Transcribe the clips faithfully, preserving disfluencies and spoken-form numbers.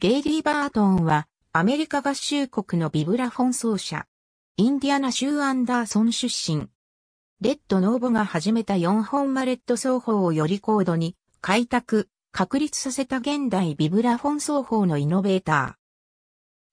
ゲイリー・バートンはアメリカ合衆国のビブラフォン奏者。インディアナ州アンダーソン出身。レッド・ノーボが始めたよんほんマレット奏法をより高度に開拓、確立させた現代ビブラフォン奏法のイノベーター。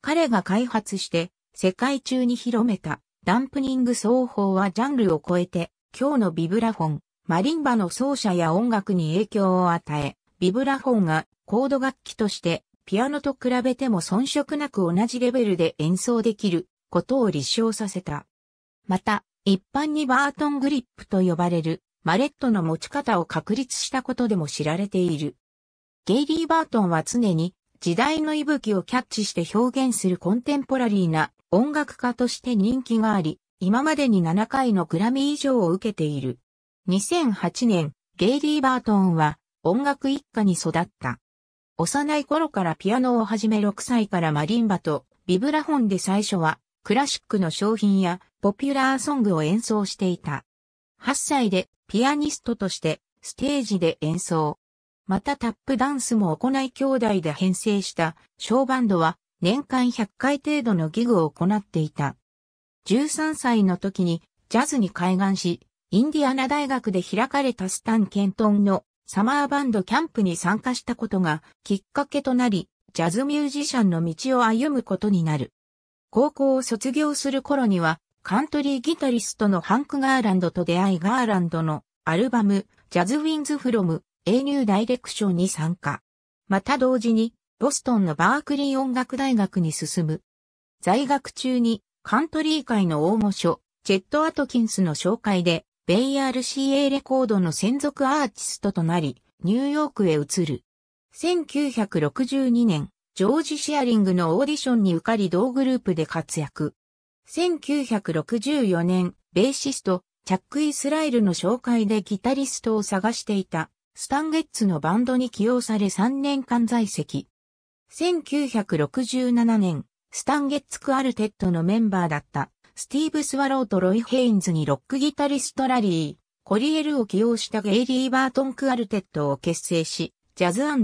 彼が開発して世界中に広めたダンプニング奏法はジャンルを超えて今日のビブラフォン、マリンバの奏者や音楽に影響を与え、ビブラフォンがコード楽器としてピアノと比べても遜色なく同じレベルで演奏できることを立証させた。また、一般にバートングリップと呼ばれるマレットの持ち方を確立したことでも知られている。ゲイリー・バートンは常に時代の息吹をキャッチして表現するコンテンポラリーな音楽家として人気があり、今までにななかいのグラミー賞を受けている。にせんはちねん、ゲイリー・バートンは音楽一家に育った。幼い頃からピアノをはじめろくさいからマリンバとビブラフォンで最初はクラシックの小品やポピュラーソングを演奏していた。はっさいでピアニストとしてステージで演奏。またタップダンスも行い兄弟で編成した小バンドは年間ひゃっかい程度のギグを行っていた。じゅうさんさいの時にジャズに開眼し、インディアナ大学で開かれたスタン・ケントンのサマーバンドキャンプに参加したことがきっかけとなり、ジャズミュージシャンの道を歩むことになる。高校を卒業する頃には、カントリーギタリストのハンク・ガーランドと出会いガーランドのアルバム、ジャズ・ウィンズ・フロム・エー・ニュー・ダイレクションに参加。また同時に、ボストンのバークリー音楽大学に進む。在学中に、カントリー界の大御所、チェット・アトキンスの紹介で、ベイ アールシーエー レコードの専属アーティストとなり、ニューヨークへ移る。せんきゅうひゃくろくじゅうにねん、ジョージ・シアリングのオーディションに受かり同グループで活躍。せんきゅうひゃくろくじゅうよねん、ベーシスト、チャック・イスラエルの紹介でギタリストを探していた、スタン・ゲッツのバンドに起用されさんねんかん在籍。せんきゅうひゃくろくじゅうななねん、スタン・ゲッツ・クアルテットのメンバーだった。スティーブ・スワローとロイ・ヘインズにロックギタリストラリー、コリエルを起用したゲイリー・バートン・クアルテットを結成し、ジャズ&ロ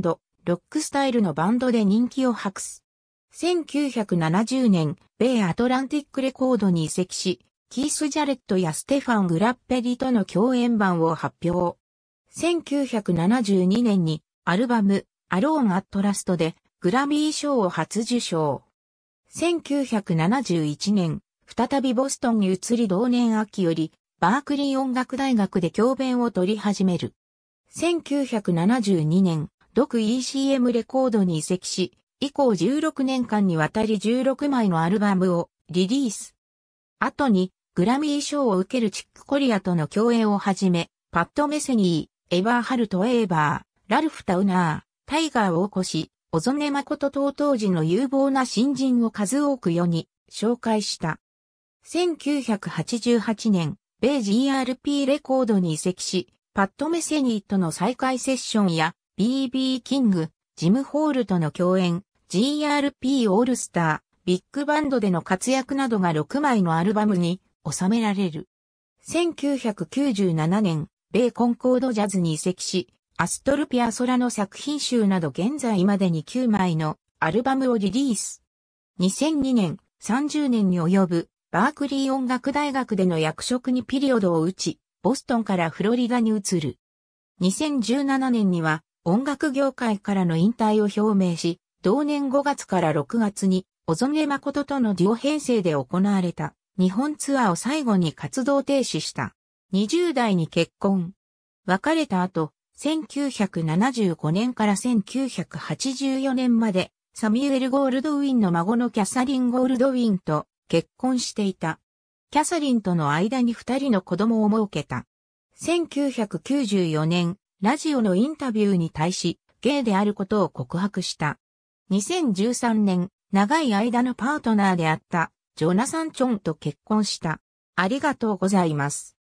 ックスタイルのバンドで人気を博す。せんきゅうひゃくななじゅうねん、米アトランティックレコードに移籍し、キース・ジャレットやステファン・グラッペリとの共演版を発表。せんきゅうひゃくななじゅうにねんにアルバム、アローン・アットラストでグラミー賞を初受賞。せんきゅうひゃくななじゅういちねん、再びボストンに移り同年秋よりバークリー音楽大学で教鞭を取り始める。せんきゅうひゃくななじゅうにねん、独 イーシーエム レコードに移籍し、以降じゅうろくねんかんにわたりじゅうろくまいのアルバムをリリース。後にグラミー賞を受けるチック・コリアとの共演をはじめ、パット・メセニー、エバー・ハルト・エーバー、ラルフ・タウナー、タイガーを起こし、小曽根誠と当時の有望な新人を数多く世に紹介した。せんきゅうひゃくはちじゅうはちねん、米 ジーアールピー レコードに移籍し、パット・メセニーとの再会セッションや、ビービー キング、ジム・ホールとの共演、ジーアールピー オールスター、ビッグバンドでの活躍などがろくまいのアルバムに収められる。せんきゅうひゃくきゅうじゅうななねん、米コンコードジャズに移籍し、アストル・ピアソラの作品集など現在までにきゅうまいのアルバムをリリース。にせんにねん、さんじゅうねんに及ぶ、バークリー音楽大学での役職にピリオドを打ち、ボストンからフロリダに移る。にせんじゅうななねんには音楽業界からの引退を表明し、同年ごがつからろくがつに小曽根誠とのデュオ編成で行われた日本ツアーを最後に活動停止した。にじゅうだいに結婚。別れた後、せんきゅうひゃくななじゅうごねんからせんきゅうひゃくはちじゅうよねんまでサミュエル・ゴールドウィンの孫のキャサリン・ゴールドウィンと、結婚していた。キャサリンとの間にふたりの子供を設けた。せんきゅうひゃくきゅうじゅうよねん、ラジオのインタビューに対し、ゲイであることを告白した。にせんじゅうさんねん、長い間のパートナーであった、ジョナサン・チョンと結婚した。ありがとうございます。